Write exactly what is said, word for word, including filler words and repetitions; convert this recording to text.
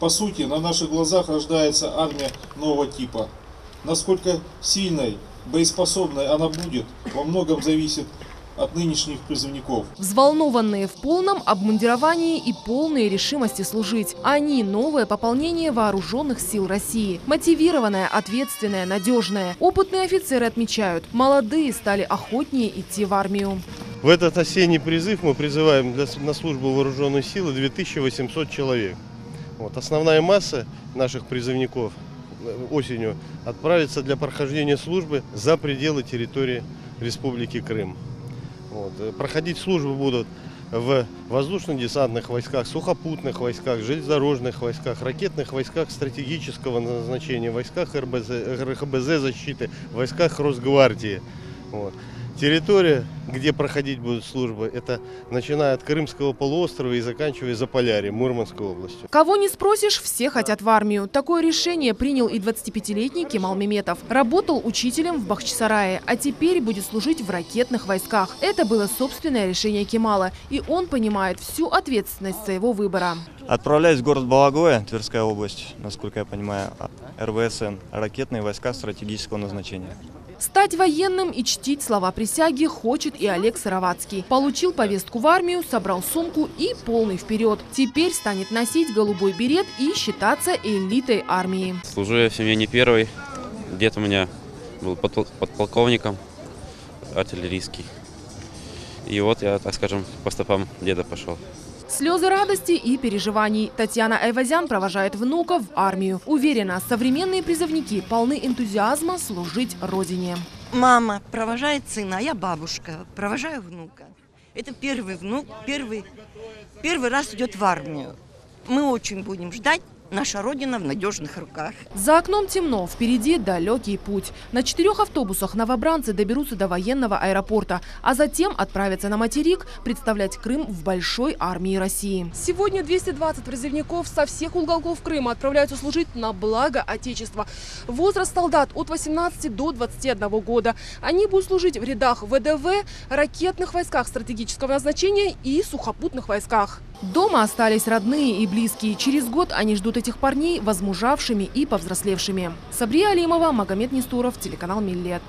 По сути, на наших глазах рождается армия нового типа. Насколько сильной, боеспособной она будет, во многом зависит от нынешних призывников. Взволнованные в полном обмундировании и полной решимости служить. Они – новое пополнение вооруженных сил России. Мотивированное, ответственное, надежное. Опытные офицеры отмечают, молодые стали охотнее идти в армию. В этот осенний призыв мы призываем на службу вооруженных сил две тысячи восемьсот человек. Вот. Основная масса наших призывников осенью отправится для прохождения службы за пределы территории Республики Крым. Вот. Проходить службу будут в воздушно-десантных войсках, сухопутных войсках, железнодорожных войсках, ракетных войсках стратегического назначения, войсках РБЗ, РХБЗ защиты, войсках Росгвардии. Вот. Территория, где проходить будут службы, это начиная от Крымского полуострова и заканчивая Заполярьем, Мурманской областью. Кого не спросишь, все хотят в армию. Такое решение принял и двадцатипятилетний Кемал Меметов. Работал учителем в Бахчисарае, а теперь будет служить в ракетных войсках. Это было собственное решение Кемала, и он понимает всю ответственность своего выбора. Отправляюсь в город Балагоя, Тверская область, насколько я понимаю, РВСН, ракетные войска стратегического назначения. Стать военным и чтить слова присяги хочет и Олег Саровацкий. Получил повестку в армию, собрал сумку и полный вперед. Теперь станет носить голубой берет и считаться элитой армии. Служу я в семье не первый. Дед у меня был подполковником артиллерийский. И вот я, так скажем, по стопам деда пошел. Слезы радости и переживаний. Татьяна Айвазян провожает внука в армию. Уверена, современные призывники полны энтузиазма служить Родине. Мама провожает сына, а я бабушка. Провожаю внука. Это первый внук, первый, первый раз идет в армию. Мы очень будем ждать. Наша Родина в надежных руках. За окном темно, впереди далекий путь. На четырех автобусах новобранцы доберутся до военного аэропорта, а затем отправятся на материк представлять Крым в большой армии России. Сегодня двести двадцать призывников со всех уголков Крыма отправляются служить на благо Отечества. Возраст солдат от восемнадцати до двадцати одного года. Они будут служить в рядах ВДВ, ракетных войсках стратегического назначения и сухопутных войсках. Дома остались родные и близкие. Через год они ждут этих парней возмужавшими и повзрослевшими. Сабрие Алимова, Магомед Нестуров, телеканал «Миллет».